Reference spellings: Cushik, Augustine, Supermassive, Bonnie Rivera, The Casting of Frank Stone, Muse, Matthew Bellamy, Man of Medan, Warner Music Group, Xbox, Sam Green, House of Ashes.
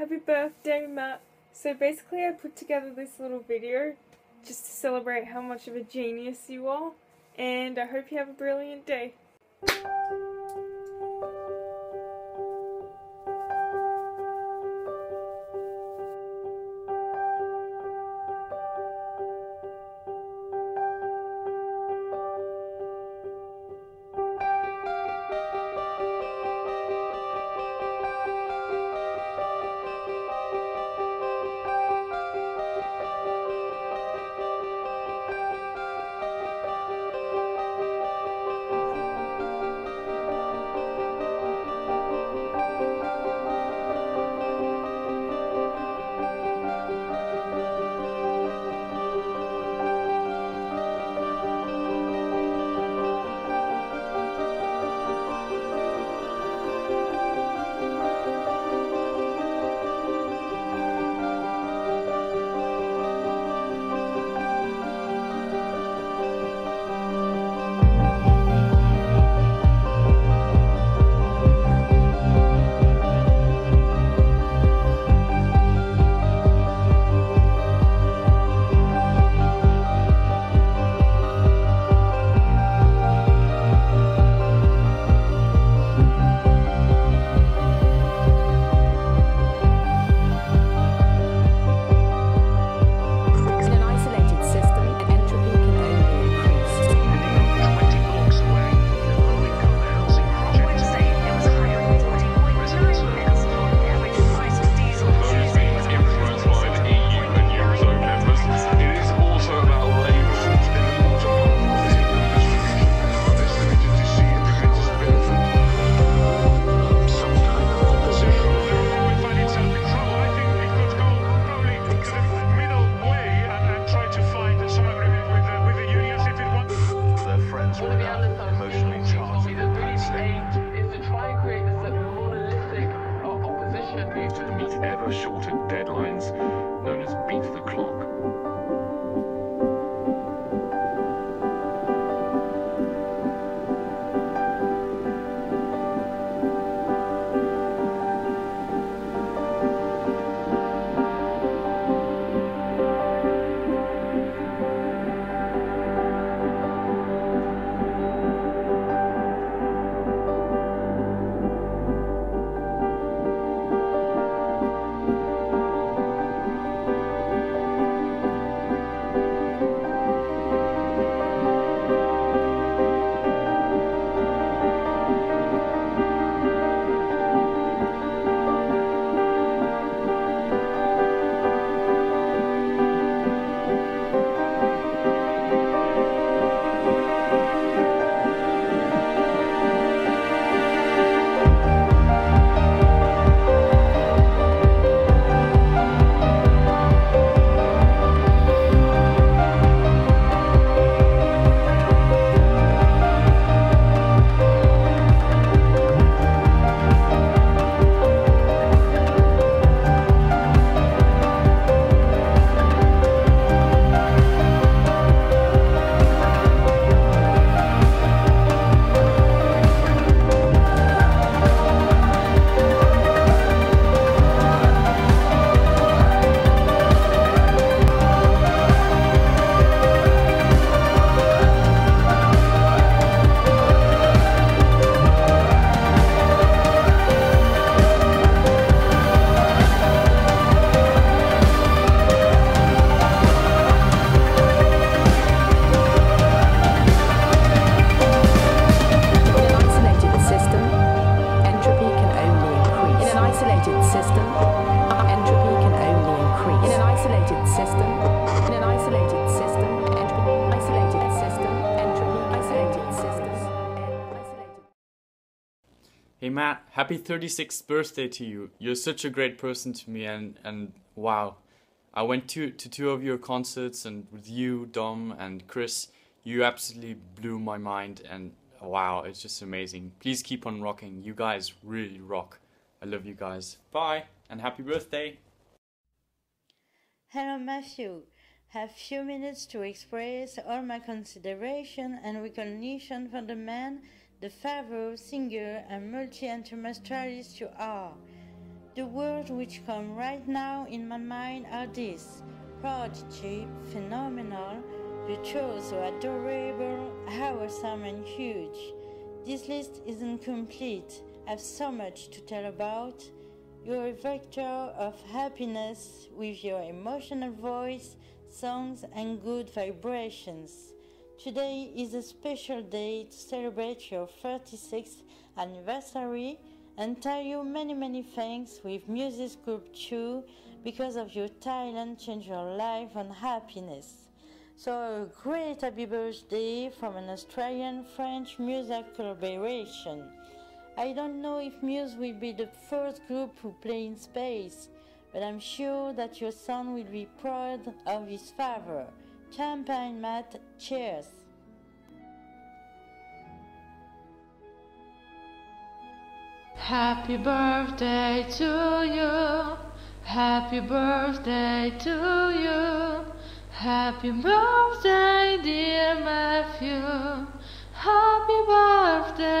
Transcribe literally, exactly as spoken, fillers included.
Happy birthday, Matt. So basically I put together this little video just to celebrate how much of a genius you are, and I hope you have a brilliant day. Shortened deadlines, known as beat the clock. Hey Matt, happy thirty-sixth birthday to you. You're such a great person to me, and, and wow. I went to, to two of your concerts, and with you, Dom and Chris, you absolutely blew my mind, and wow, it's just amazing. Please keep on rocking. You guys really rock. I love you guys. Bye, and happy birthday. Hello Matthew. Have few minutes to express all my consideration and recognition for the man, the favourite singer and multi-instrumentalist you are. The words which come right now in my mind are these: prodigy, phenomenal, virtuoso, adorable, awesome and huge. This list isn't complete. I have so much to tell about. You're a vector of happiness with your emotional voice, songs and good vibrations. Today is a special day to celebrate your thirty-sixth anniversary and tell you many many thanks with Music Group two because of your talent changed your life and happiness. So a great happy birthday from an Australian-French music collaboration. I don't know if Muse will be the first group who play in space, but I'm sure that your son will be proud of his father. Champagne, Matt, cheers! Happy birthday to you, happy birthday to you, happy birthday dear Matthew, happy birthday.